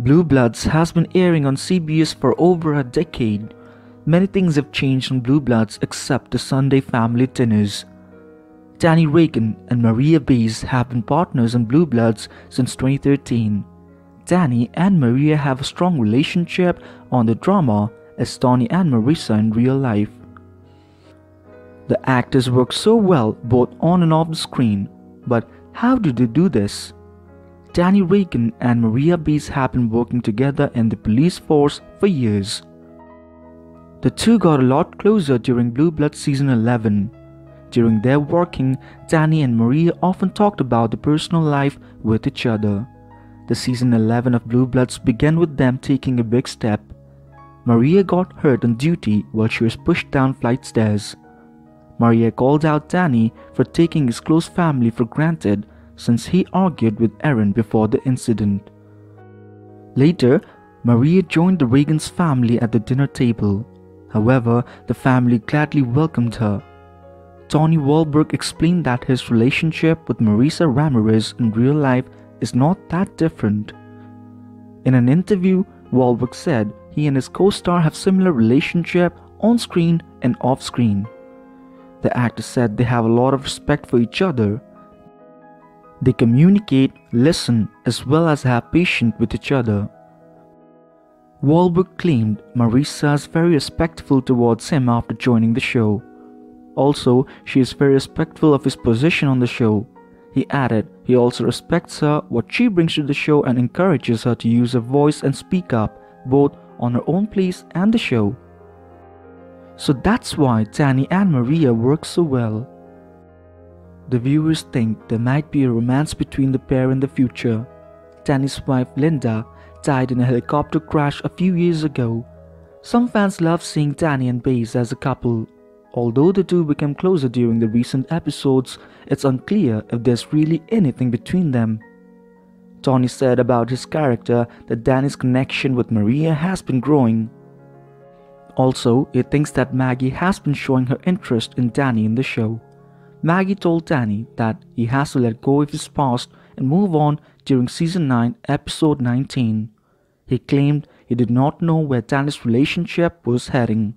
Blue Bloods has been airing on CBS for over a decade. Many things have changed on Blue Bloods except the Sunday family dinners. Danny Reagan and Mariah Baez have been partners on Blue Bloods since 2013. Danny and Mariah have a strong relationship on the drama as Donnie and Marisa in real life. The actors work so well both on and off the screen, but how do they do this? Danny Reagan and Mariah Baez have been working together in the police force for years. The two got a lot closer during Blue Bloods season 11. During their working, Danny and Mariah often talked about their personal life with each other. The season 11 of Blue Bloods began with them taking a big step. Mariah got hurt on duty while she was pushed down flight stairs. Mariah called out Danny for taking his close family for granted since he argued with Aaron before the incident. Later, Mariah joined the Reagan's family at the dinner table. However, the family gladly welcomed her. Donnie Wahlberg explained that his relationship with Marisa Ramirez in real life is not that different. In an interview, Wahlberg said he and his co-star have similar relationship on screen and off screen. The actor said they have a lot of respect for each other. They communicate, listen, as well as have patience with each other. Wahlberg claimed Marisa is very respectful towards him after joining the show. Also, she is very respectful of his position on the show. He added he also respects her, what she brings to the show, and encourages her to use her voice and speak up, both on her own place and the show. So that's why Danny and Mariah work so well. The viewers think there might be a romance between the pair in the future. Danny's wife Linda died in a helicopter crash a few years ago. Some fans love seeing Danny and Baez as a couple. Although the two became closer during the recent episodes, it's unclear if there's really anything between them. Donnie said about his character that Danny's connection with Mariah has been growing. Also, he thinks that Maggie has been showing her interest in Danny in the show. Maggie told Danny that he has to let go of his past and move on during season 9, episode 19. He claimed he did not know where Danny's relationship was heading.